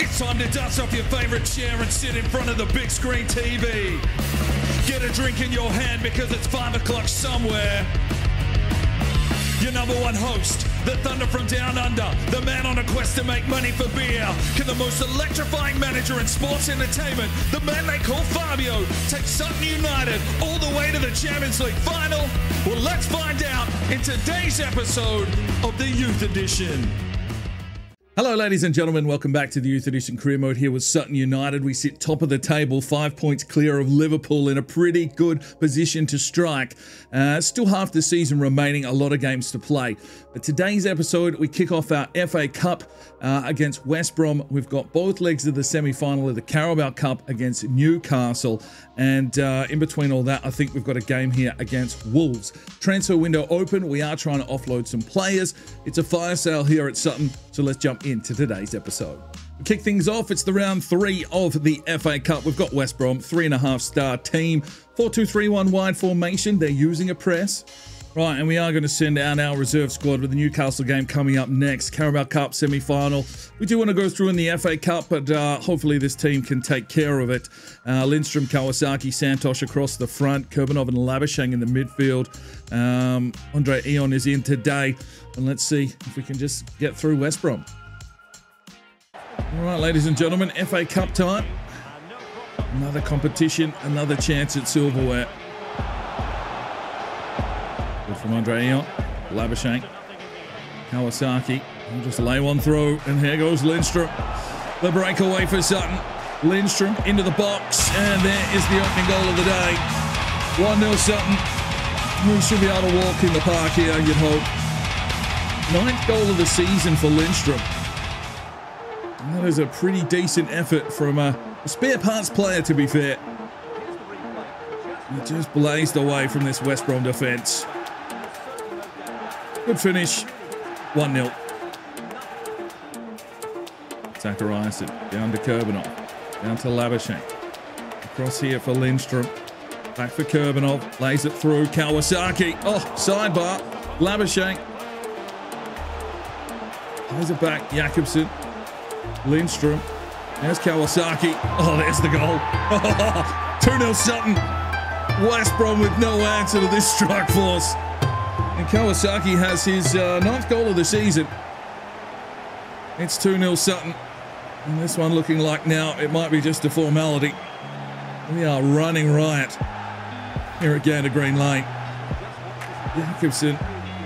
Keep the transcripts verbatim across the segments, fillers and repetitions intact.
It's time to dust off your favourite chair and sit in front of the big screen T V. Get a drink in your hand because it's five o'clock somewhere. Your number one host, the Thunder from Down Under, the man on a quest to make money for beer. Can the most electrifying manager in sports entertainment, the man they call Fabio, take Sutton United all the way to the Champions League final? Well, let's find out in today's episode of the Youth Edition. Hello, ladies and gentlemen. Welcome back to the Youth Edition Career Mode here with Sutton United. We sit top of the table, five points clear of Liverpool in a pretty good position to strike. Uh, still half the season remaining, a lot of games to play. But today's episode, we kick off our F A Cup uh, against West Brom. We've got both legs of the semi-final of the Carabao Cup against Newcastle. And uh, in between all that, I think we've got a game here against Wolves. Transfer window open. We are trying to offload some players. It's a fire sale here at Sutton. So let's jump into today's episode. We kick things off. It's the round three of the F A Cup. We've got West Brom, three and a half star team, four two three one wide formation. They're using a press. Right, and we are going to send out our reserve squad with the Newcastle game coming up next. Carabao Cup semi-final. We do want to go through in the F A Cup, but uh, hopefully this team can take care of it. Uh, Lindstrom, Kawasaki, Santosh across the front. Kurbanov and Labuschagne in the midfield. Um, Andre Eon is in today. And let's see if we can just get through West Brom. All right, ladies and gentlemen, F A Cup time. Another competition, another chance at silverware. Good from Andre Eon, Labuschagne, Kawasaki. He'll just lay one through, and here goes Lindstrom. The breakaway for Sutton. Lindstrom into the box, and there is the opening goal of the day. one nil Sutton. We should be able to walk in the park here, you'd hope. Ninth goal of the season for Lindstrom. And that is a pretty decent effort from a spare parts player, to be fair. He just blazed away from this West Brom defence. Good finish. one nil. Zachariasen down to Kurbanov. Down to Labuschagne. Across here for Lindstrom. Back for Kurbanov. Lays it through. Kawasaki. Oh, sidebar. Labuschagne. Lays it back. Jakobsen. Lindstrom. There's Kawasaki. Oh, there's the goal. two nil Sutton. West Brom with no answer to this strike force. And Kawasaki has his uh, ninth goal of the season. It's two nil Sutton. And this one looking like now it might be just a formality. We are running riot here at Gander Green Lane. Jakobsen,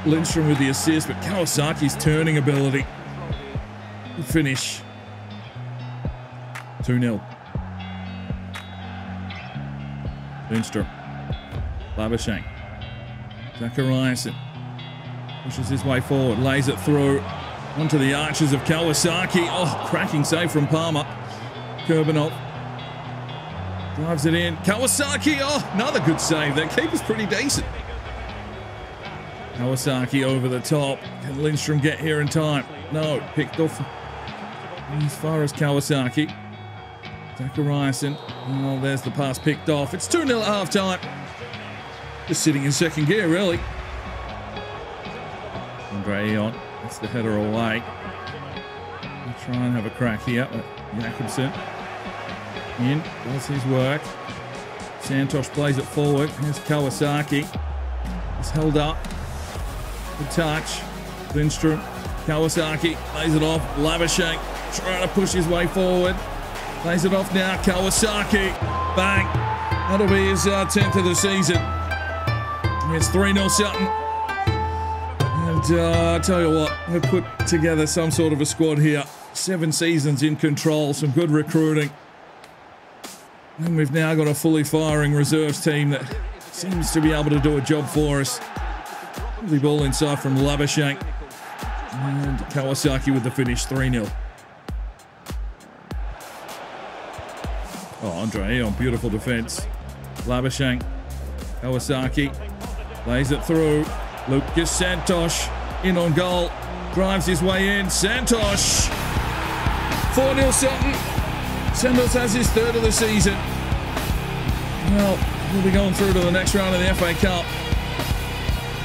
Lindstrom with the assist, but Kawasaki's turning ability. Good finish. two nil. Lindstrom. Labuschagne. Zachariasen pushes his way forward, lays it through onto the arches of Kawasaki. Oh, cracking save from Palmer. Kurbanov drives it in. Kawasaki, oh, another good save. That keeper's pretty decent. Kawasaki over the top. Can Lindstrom get here in time? No, picked off as far as Kawasaki. Zachariasen, oh, there's the pass picked off. It's two nil at half time. Just sitting in second gear, really. Andre Eon gets the header away. We'll try and have a crack here. Jakobsen in, does his work. Santosh plays it forward. Here's Kawasaki. It's held up. Good touch. Lindstrom. Kawasaki plays it off. Labuschagne trying to push his way forward. Plays it off now. Kawasaki. Bang. That'll be his uh, tenth of the season. It's three nil Sutton. And uh, I tell you what, we've put together some sort of a squad here. Seven seasons in control, some good recruiting. And we've now got a fully firing reserves team that seems to be able to do a job for us. The ball inside from Labuschagne. And Kawasaki with the finish, three nil. Oh, Andre Eon, beautiful defence. Labuschagne. Kawasaki. Lays it through. Lucas Santosh in on goal. Drives his way in. Santosh. four nil Sutton. Santosh has his third of the season. Well, we'll be going through to the next round of the F A Cup.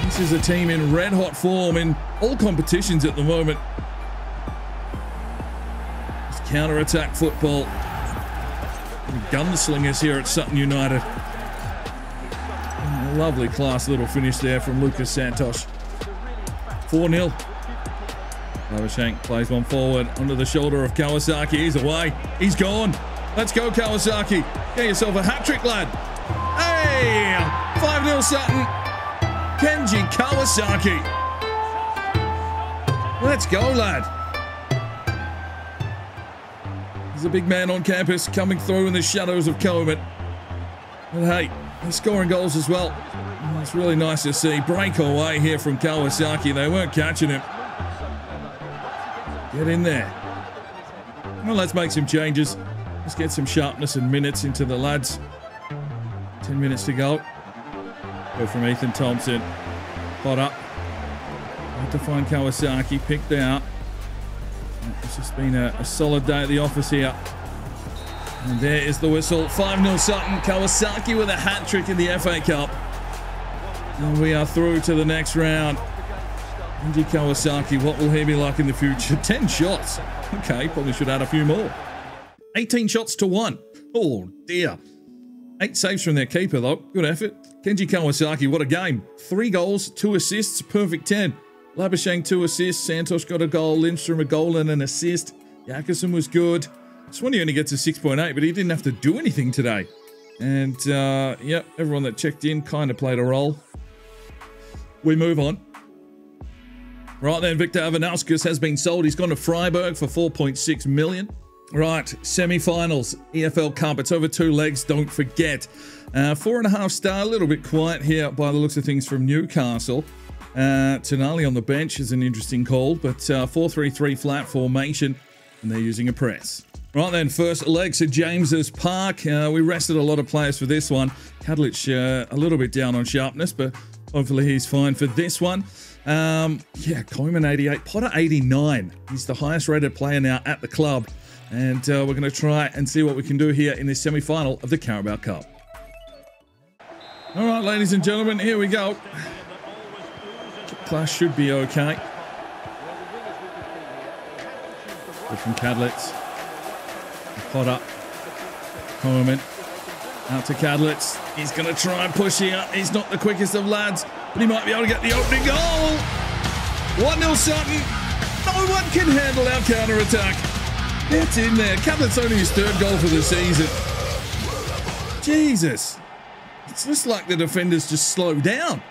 This is a team in red hot form in all competitions at the moment. It's counter-attack football. Gunslingers here at Sutton United. Lovely class little finish there from Lucas Santosh. four nil. Labuschagne plays one forward under the shoulder of Kawasaki. He's away. He's gone. Let's go, Kawasaki. Get yourself a hat-trick, lad. Hey! five nil Sutton. Kenji Kawasaki. Let's go, lad. There's a big man on campus coming through in the shadows of Coleman. But hey, he's scoring goals as well. It's really nice to see. Breakaway here from Kawasaki. They weren't catching him. Get in there. Well, let's make some changes. Let's get some sharpness and minutes into the lads. Ten minutes to go. Go from Ethan Thompson. Potter. Had to find Kawasaki. Picked out. It's just been a, a solid day at the office here. And there is the whistle. five nil Sutton. Kawasaki with a hat-trick in the F A Cup. And we are through to the next round. Kenji Kawasaki. What will he be like in the future? ten shots. Okay, probably should add a few more. eighteen shots to one. Oh, dear. Eight saves from their keeper, though. Good effort. Kenji Kawasaki, what a game. Three goals, two assists, perfect ten. Labuschagne, two assists. Santosh got a goal. Lindstrom, a goal and an assist. Jakobsen was good. Swanee only gets a six point eight, but he didn't have to do anything today. And, uh, yep, everyone that checked in kind of played a role. We move on. Right then, Victor Avanauskas has been sold. He's gone to Freiburg for four point six million. Right, semi-finals, E F L Cup. It's over two legs, don't forget. Uh, four and a half star, a little bit quiet here by the looks of things from Newcastle. Uh, Tonali on the bench is an interesting call, but four three three flat formation, and they're using a press. Right then, first leg to James's Park. Uh, we rested a lot of players for this one. Kadlitz uh, a little bit down on sharpness, but hopefully he's fine for this one. Um, yeah, Coleman eighty-eight, Potter eighty-nine. He's the highest rated player now at the club. And uh, we're going to try and see what we can do here in this semi-final of the Carabao Cup. All right, ladies and gentlemen, here we go. Class should be okay. Good from Kadlitz. Potter. Coleman. Out to Kadlitz. He's going to try and push here. He's not the quickest of lads, but he might be able to get the opening goal. one nil Sutton. No one can handle our counter-attack. It's in there. Kadlitz only his third goal for the season. Jesus. It's just like the defenders just slow down.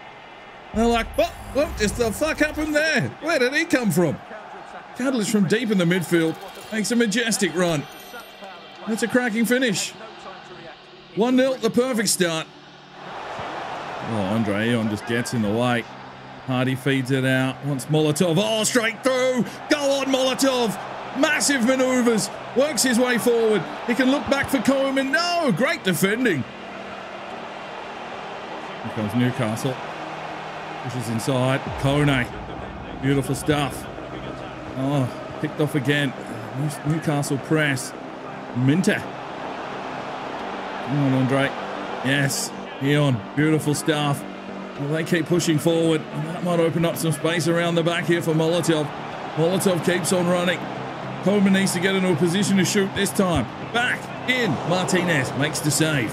They're like, what? What is the fuck happened there? Where did he come from? Kadlitz from deep in the midfield makes a majestic run. That's a cracking finish. one nil, the perfect start. Oh, Andre Eon just gets in the way. Hardy feeds it out. Wants Molotov. Oh, straight through. Go on, Molotov. Massive manoeuvres. Works his way forward. He can look back for Coleman. No, great defending. Here comes Newcastle. Pushes inside. Kone. Beautiful stuff. Oh, picked off again. Newcastle press. Minter. Come on, Andre. Yes. Eon. Beautiful stuff. Well, they keep pushing forward. And that might open up some space around the back here for Molotov. Molotov keeps on running. Coleman needs to get into a position to shoot this time. Back in. Martinez makes the save.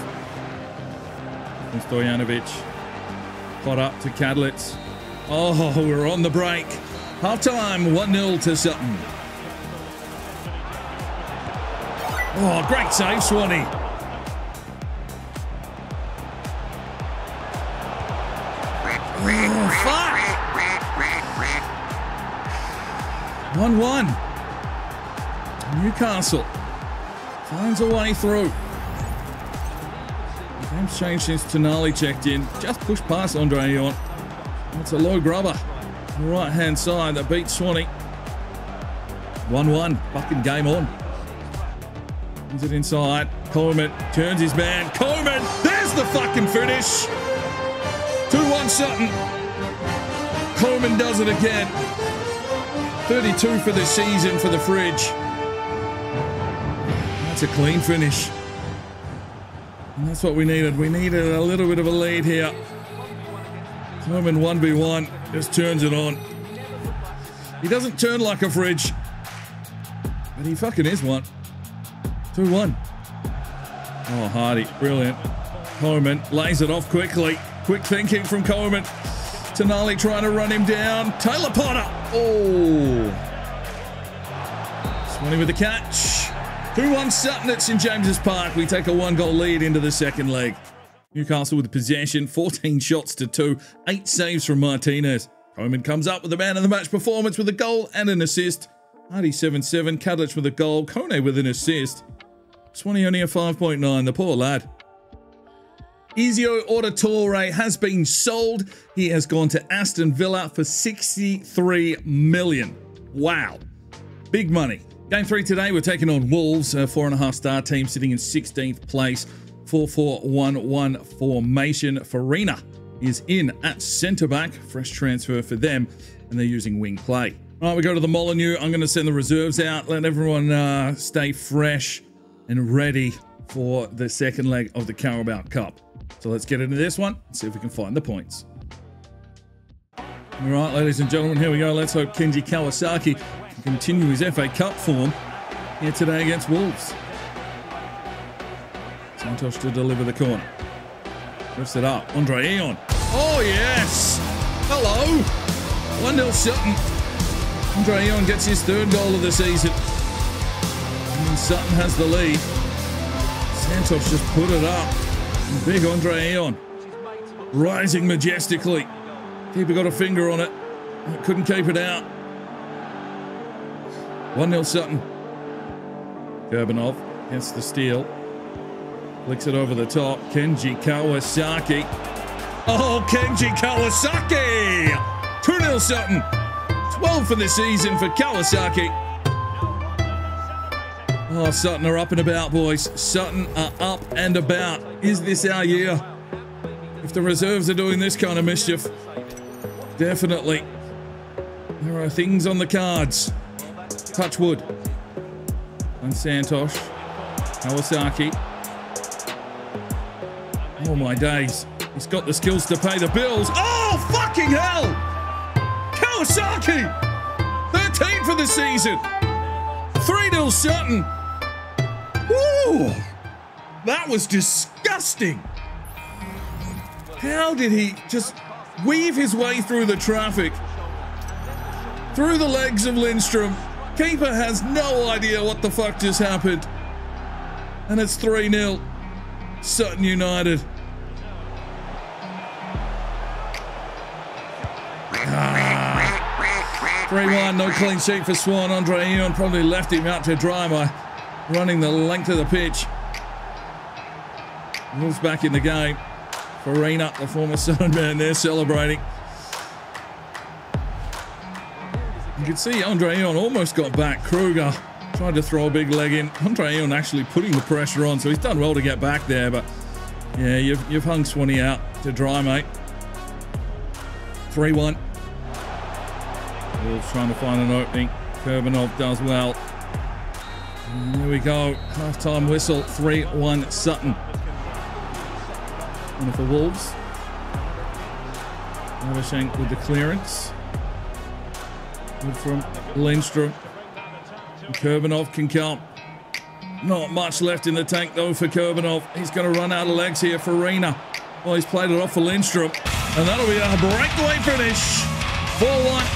And Stojanovic. Pot up to Kadlitz. Oh, we're on the break. Half time, one nil to Sutton. Oh, great save, Swanee. Oh, fuck. one one. Newcastle finds a way through. The game's changed since Tonali checked in. Just pushed past Andre Eon. That's a low grubber on the right-hand side that beats Swanee. one one. Fucking game on. Brings it inside. Coleman turns his man. Coleman! There's the fucking finish! two one Sutton. Coleman does it again. thirty-two for the season for the fridge. A clean finish, and that's what we needed. We needed a little bit of a lead here. Coleman one v one just turns it on. He doesn't turn like a fridge, but he fucking is one. two one. Oh, Hardy, brilliant. Coleman lays it off quickly. Quick thinking from Coleman. Tonali trying to run him down. Taylor Potter. Oh. Swanee with the catch. two one Sutton at St James's Park. We take a one-goal lead into the second leg. Newcastle with the possession. fourteen shots to two. Eight saves from Martinez. Coleman comes up with the man of the match performance with a goal and an assist. Hardy seven seven. Kadlitz with a goal. Kone with an assist. Swanee only a five point nine. The poor lad. Ezio Auditore has been sold. He has gone to Aston Villa for sixty-three million. Wow. Big money. Game three today, we're taking on Wolves, a four and a half star team sitting in sixteenth place. four four one one formation. Farina is in at centre back. Fresh transfer for them, and they're using wing play. All right, we go to the Molineux. I'm going to send the reserves out, let everyone uh, stay fresh and ready for the second leg of the Carabao Cup. So let's get into this one and see if we can find the points. All right, ladies and gentlemen, here we go. Let's hope Kenji Kawasaki can continue his F A Cup form here today against Wolves. Santosh to deliver the corner. Lifts it up. Andre Eon. Oh, yes! Hello! one nil Sutton. Andre Eon gets his third goal of the season. And Sutton has the lead. Santosh just put it up. Big Andre Eon, rising majestically. Keeper got a finger on it. Couldn't keep it out. one nil Sutton. Kurbanov gets the steal. Flicks it over the top. Kenji Kawasaki. Oh, Kenji Kawasaki! two nil Sutton. twelve for the season for Kawasaki. Oh, Sutton are up and about, boys. Sutton are up and about. Is this our year? If the reserves are doing this kind of mischief, definitely. There are things on the cards. Touch wood. And Santosh. Kawasaki. Oh, my days. He's got the skills to pay the bills. Oh, fucking hell! Kawasaki! thirteen for the season. three nil Sutton. Woo! That was disgusting. How did he just weave his way through the traffic? Through the legs of Lindstrom. Keeper has no idea what the fuck just happened. And it's three nil. Sutton United. three one, no clean sheet for Swan. Andre Eon probably left him out to dry by running the length of the pitch. Moves back in the game. Farina, the former Sutton man, there celebrating. You can see Andre Eon almost got back. Kruger tried to throw a big leg in. Andre Eon actually putting the pressure on, so he's done well to get back there, but yeah, you've, you've hung Swanee out to dry, mate. three one. Wolves trying to find an opening. Kurbanov does well. And there we go. Half-time whistle. three one Sutton. One for Wolves. Labuschagne with the clearance. Good from Lindstrom. And Kurbanov can come. Not much left in the tank, though, for Kurbanov. He's going to run out of legs here for Farina. Well, he's played it off for Lindstrom. And that'll be a breakaway finish. four one.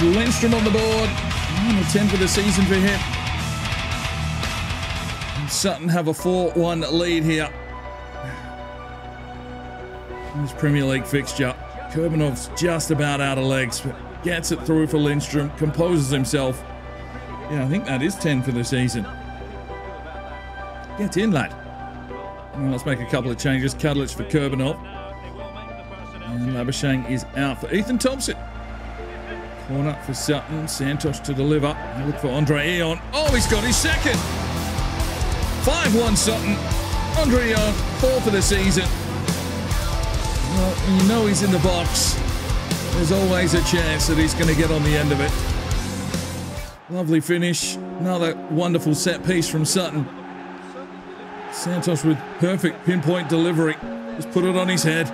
Lindstrom on the board. nine or ten for the season for him. And Sutton have a four one lead here. In this Premier League fixture, Kurbanov's just about out of legs, but gets it through for Lindstrom, composes himself. Yeah, I think that is ten for the season. Get in, lad. And let's make a couple of changes. Kadlitz for Kurbanov. And Labuschagne is out for Ethan Thompson. Corner for Sutton. Santosh to deliver. They look for Andre Eon. Oh, he's got his second. five one Sutton. Andre Eon, four for the season. Well, you know he's in the box. There's always a chance that he's going to get on the end of it. Lovely finish. Another wonderful set piece from Sutton. Santosh with perfect pinpoint delivery. Just put it on his head.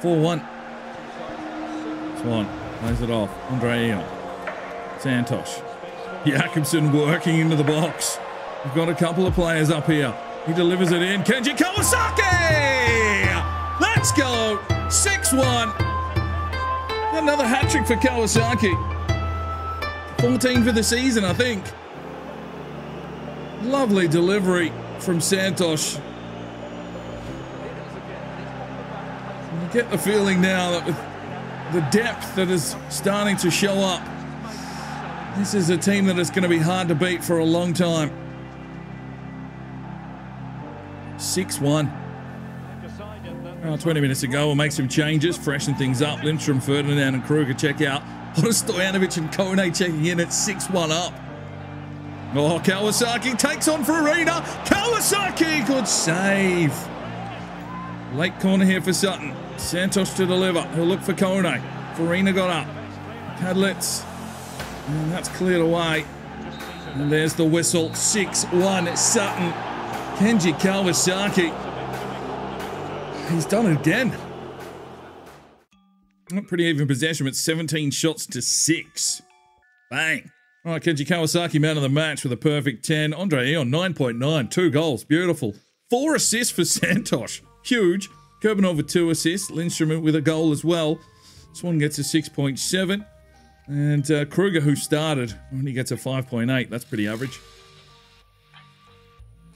four one. Swan plays it off. Andre Eon. Santosh. Jakobsen working into the box. We've got a couple of players up here. He delivers it in. Kenji Kawasaki! Let's go! six one. Another hat-trick for Kawasaki. fourteen for the season, I think. Lovely delivery from Santosh. You get the feeling now that with the depth that is starting to show up, this is a team that is going to be hard to beat for a long time. six one. Oh, twenty minutes ago, we'll make some changes, freshen things up. Lindstrom, Ferdinand and Kruger check out. Stojanovic and Kone checking in at six one up. Oh, Kawasaki takes on Farina. Kawasaki, good save. Late corner here for Sutton. Santosh to deliver. He'll look for Kone. Farina got up. Kadlitz. And that's cleared away. And there's the whistle. six one Sutton. Kenji Kawasaki. He's done it again. Not pretty even possession, but seventeen shots to six. Bang. All right, Kenji Kawasaki, man of the match with a perfect ten. Andre Eon, nine point nine, two goals. Beautiful. Four assists for Santosh. Huge. Kurbanov with two assists. Lindstrom with a goal as well. Swan gets a six point seven. And uh, Kruger, who started, only gets a five point eight. That's pretty average.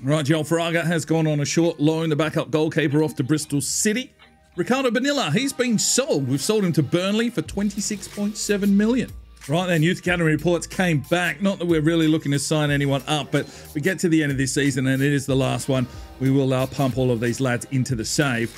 Right, Joel Fraga has gone on a short loan. The backup goalkeeper off to Bristol City. Ricardo Benilla, he's been sold. We've sold him to Burnley for twenty-six point seven million. Right then, Youth Academy reports came back. Not that we're really looking to sign anyone up, but we get to the end of this season and it is the last one. We will uh, pump all of these lads into the save.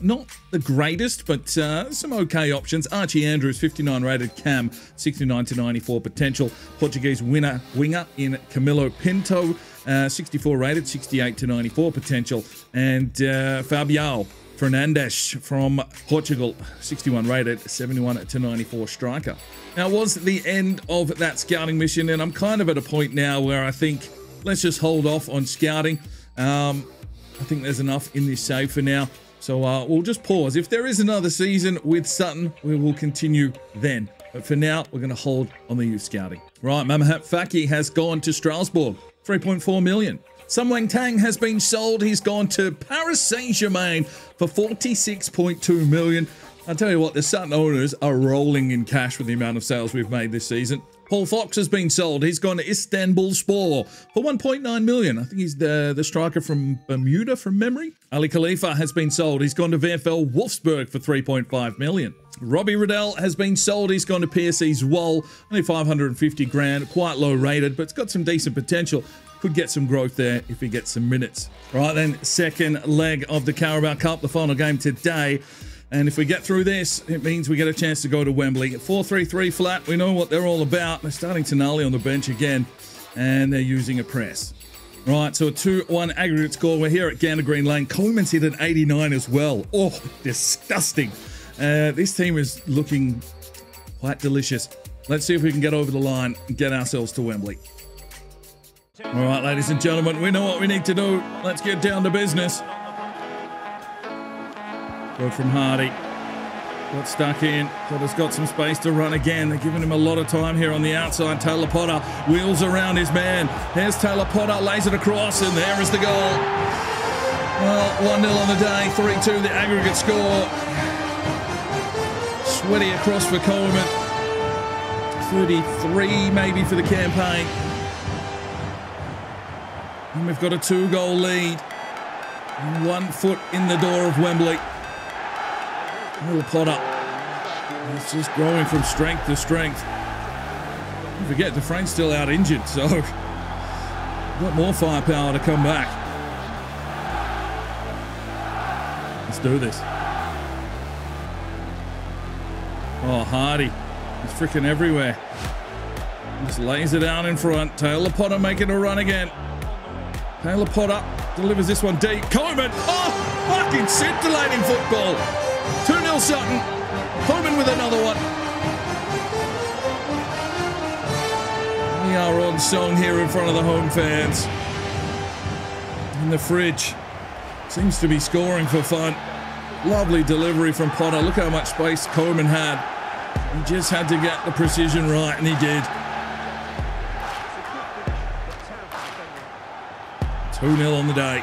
Not the greatest, but uh, some okay options. Archie Andrews, fifty-nine rated. Cam, sixty-nine to ninety-four potential. Portuguese winner winger in Camilo Pinto, uh, sixty-four rated, sixty-eight to ninety-four potential. And uh, Fabio Fernandes from Portugal, sixty-one rated, seventy-one to ninety-four striker. Now, it was the end of that scouting mission, and I'm kind of at a point now where I think let's just hold off on scouting. Um, I think there's enough in this save for now, so uh, we'll just pause. If there is another season with Sutton, we will continue then. But for now, we're going to hold on the youth scouting. Right, Mamahat Faki has gone to Strasbourg, three point four million. Sumwang Tang has been sold. He's gone to Paris Saint-Germain for forty-six point two million. I'll tell you what, the Sutton owners are rolling in cash with the amount of sales we've made this season. Paul Fox has been sold. He's gone to Istanbulspor for one point nine million. I think he's the, the striker from Bermuda from memory. Ali Khalifa has been sold. He's gone to VfL Wolfsburg for three point five million. Robbie Riddell has been sold. He's gone to P S C Zwolle. Only five hundred fifty grand, quite low rated, but it's got some decent potential. Could get some growth there if he gets some minutes. Right then, second leg of the Carabao Cup, the final game today. And if we get through this, it means we get a chance to go to Wembley. four three three flat, we know what they're all about. They're starting Tonali on the bench again, and they're using a press. Right, so a two one aggregate score. We're here at Gander Green Lane. Coleman's hit an eighty-nine as well. Oh, disgusting. Uh, this team is looking quite delicious. Let's see if we can get over the line and get ourselves to Wembley. All right, ladies and gentlemen, we know what we need to do. Let's get down to business. Good from Hardy. Got stuck in. Potter's got some space to run again. They're giving him a lot of time here on the outside. Taylor Potter wheels around his man. Here's Taylor Potter, lays it across, and there is the goal. Well, one nil on the day, three two the aggregate score. Sweaty across for Coleman. thirty-three maybe for the campaign. And we've got a two-goal lead. And one foot in the door of Wembley. Little Potter. It's just growing from strength to strength. Don't forget, the Frank's still out injured, so got more firepower to come back. Let's do this. Oh, Hardy. He's freaking everywhere. Just lays it out in front. Taylor Potter making a run again. Taylor Potter delivers this one deep. Coleman, oh, fucking scintillating football. two nil Sutton. Coleman with another one. We are on song here in front of the home fans. And the fridge seems to be scoring for fun. Lovely delivery from Potter. Look how much space Coleman had. He just had to get the precision right, and he did. two nil on the day.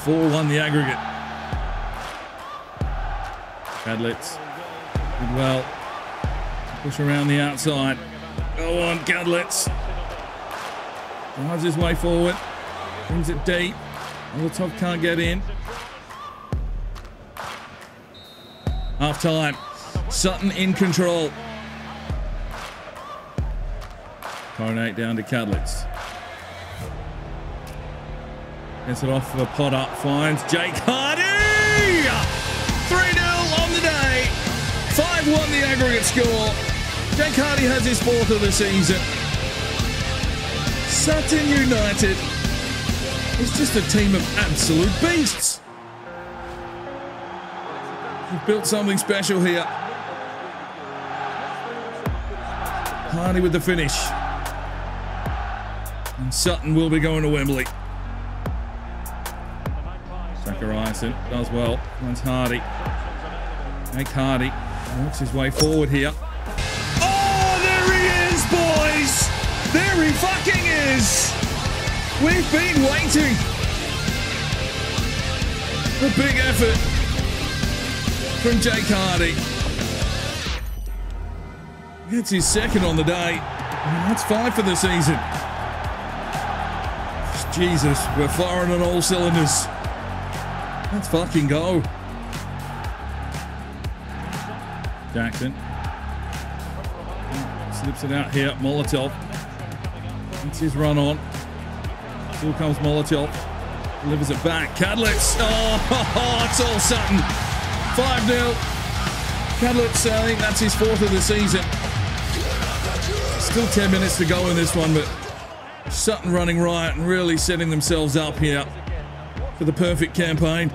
four one the aggregate. Kadlitz did well. Push around the outside. Go on, Kadlitz. Drives his way forward. Brings it deep. Molotov can't get in. Half time. Sutton in control. Kone down to Kadlitz. Gets it off for a pot up. Finds Jake Hardy! three nil on the day. five one the aggregate score. Jake Hardy has his fourth of the season. Sutton United is just a team of absolute beasts. We've built something special here. Hardy with the finish. And Sutton will be going to Wembley. Zachariasen does well. Finds Hardy. Jake Hardy works his way forward here. Oh, there he is, boys! There he fucking is! We've been waiting. A big effort from Jake Hardy. Gets his second on the day. That's five for the season. Jesus, we're firing on all cylinders. Let's fucking go. Jackson. Slips it out here. Molotov. That's his run on. Still comes Molotov. Delivers it back. Kadlitz. Oh, it's all Sutton. five nil. Kadlitz, I think that's his fourth of the season. Still ten minutes to go in this one, but Sutton running riot and really setting themselves up here for the perfect campaign.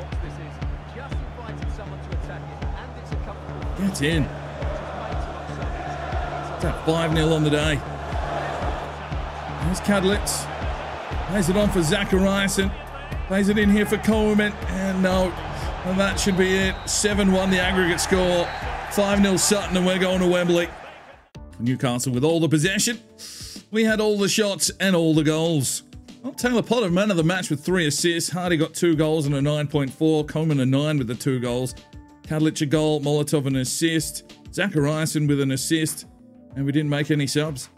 Get in. It's at five nil on the day. There's Kadlitz. Plays it on for Zachariasen. Plays it in here for Coleman. And no. And that should be it. seven one the aggregate score. five nil Sutton, and we're going to Wembley. Newcastle with all the possession. We had all the shots and all the goals. Well, Taylor Potter, man of the match with three assists. Hardy got two goals and a nine point four. Coleman a nine with the two goals. Kadlitz a goal. Molotov an assist. Zachariasen with an assist. And we didn't make any subs.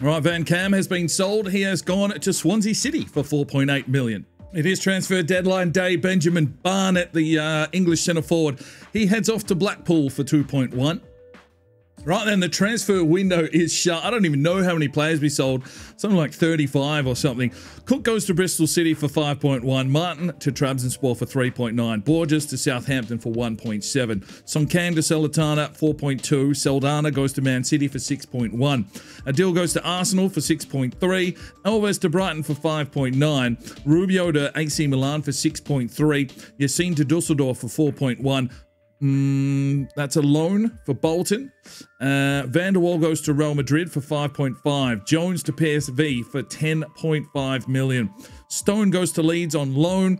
All right, Van Cam has been sold. He has gone to Swansea City for four point eight million. It is transfer deadline day. Benjamin Barnett, the uh, English centre forward, he heads off to Blackpool for two point one. Right then, the transfer window is shut. I don't even know how many players we sold. Something like thirty-five or something. Cook goes to Bristol City for five point one. Martin to Trabzonspor for three point nine. Borges to Southampton for one point seven. Songkang to Salernitana, four point two. Saldana goes to Man City for six point one. Adil goes to Arsenal for six point three. Alves to Brighton for five point nine. Rubio to A C Milan for six point three. Yassin to Dusseldorf for four point one. Mm, that's a loan for Bolton. Uh, Van der Waal goes to Real Madrid for five point five. Jones to P S V for ten point five million. Stone goes to Leeds on loan.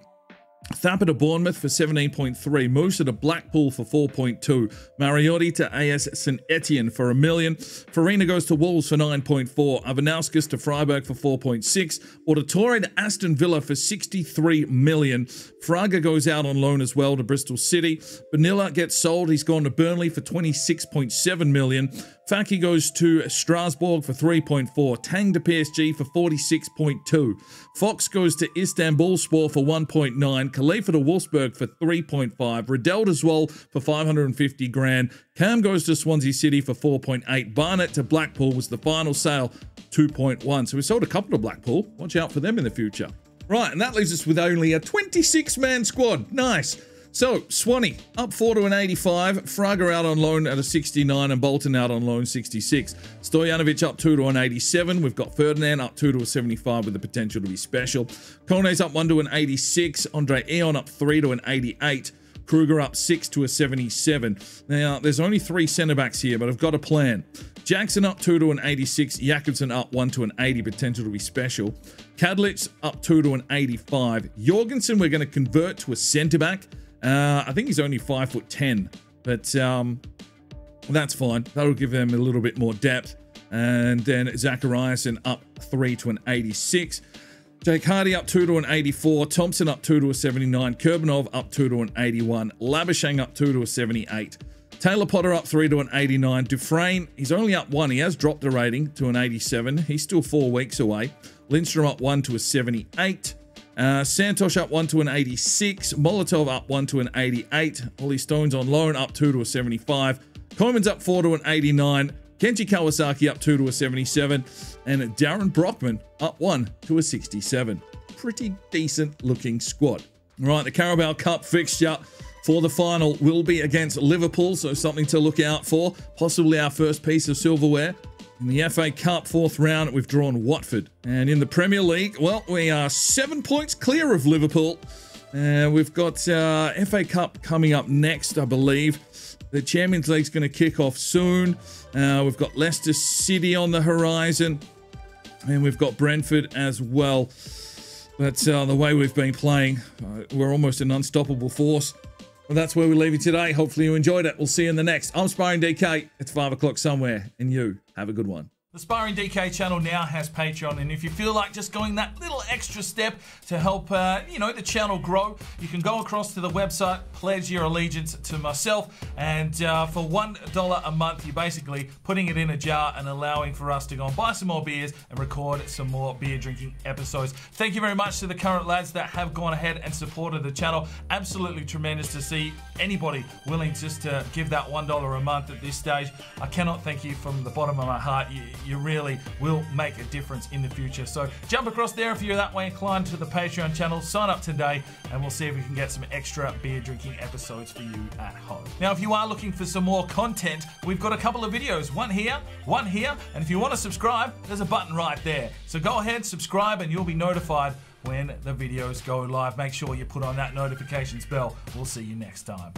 Thapa to Bournemouth for seventeen point three. Musa to Blackpool for four point two. Mariotti to A S Saint Etienne for a million. Farina goes to Wolves for nine point four. Ivanauskas to Freiburg for four point six. Auditore to Aston Villa for sixty-three million. Fraga goes out on loan as well to Bristol City. Benilla gets sold. He's gone to Burnley for twenty-six point seven million. Faki goes to Strasbourg for three point four. Tang to P S G for forty-six point two. Fox goes to Istanbulspor for one point nine. Khalifa to Wolfsburg for three point five. Riddell to Zwolle for five hundred fifty grand. Cam goes to Swansea City for four point eight. Barnett to Blackpool was the final sale, two point one. So we sold a couple to Blackpool. Watch out for them in the future. Right, and that leaves us with only a twenty-six man squad. Nice. So, Swanee up four to an eighty-five, Fraga out on loan at a sixty-nine, and Bolton out on loan sixty-six. Stojanovic up two to an eighty-seven. We've got Ferdinand up two to a seventy-five with the potential to be special. Kone's up one to an eighty-six. Andre Eon up three to an eighty-eight. Kruger up six to a seventy-seven. Now, there's only three centre-backs here, but I've got a plan. Jackson up two to an eighty-six. Jakobsen up one to an eighty, potential to be special. Kadlitz up two to an eighty-five. Jorgensen we're going to convert to a centre-back. Uh, I think he's only five foot ten, but um, that's fine. That'll give them a little bit more depth. And then Zachariasen up three to an eighty-six. Jake Hardy up two to an eighty-four. Thompson up two to a seventy-nine. Kurbanov up two to an eighty-one. Labuschagne up two to a seventy-eight. Taylor Potter up three to an eighty-nine. Dufresne, he's only up one. He has dropped a rating to an eighty-seven. He's still four weeks away. Lindstrom up one to a seventy-eight. Uh, Santosh up one to an eighty-six. Molotov up one to an eighty-eight. Ollie Stones on loan up two to a seventy-five. Coleman's up four to an eighty-nine. Kenji Kawasaki up two to a seventy-seven. And Darren Brockman up one to a sixty-seven. Pretty decent looking squad. All right, the Carabao Cup fixture for the final will be against Liverpool. So something to look out for. Possibly our first piece of silverware. In the F A Cup fourth round, we've drawn Watford. And in the Premier League, well, we are seven points clear of Liverpool. And uh, we've got uh, F A Cup coming up next, I believe. The Champions League's going to kick off soon. Uh, we've got Leicester City on the horizon. And we've got Brentford as well. But uh, the way we've been playing, uh, we're almost an unstoppable force. Well, that's where we leave you today. Hopefully you enjoyed it. We'll see you in the next. I'm Sparring D K. It's five o'clock somewhere, and you have a good one. The Sparring D K channel now has Patreon, and if you feel like just going that little extra step to help, uh, you know, the channel grow, you can go across to the website, pledge your allegiance to myself, and uh, for one dollar a month, you're basically putting it in a jar and allowing for us to go and buy some more beers and record some more beer drinking episodes. Thank you very much to the current lads that have gone ahead and supported the channel. Absolutely tremendous to see anybody willing just to give that one dollar a month at this stage. I cannot thank you from the bottom of my heart. You, You really will make a difference in the future. So jump across there if you're that way inclined to the Patreon channel. Sign up today and we'll see if we can get some extra beer drinking episodes for you at home. Now, if you are looking for some more content, we've got a couple of videos. One here, one here. And if you want to subscribe, there's a button right there. So go ahead, subscribe, and you'll be notified when the videos go live. Make sure you put on that notifications bell. We'll see you next time.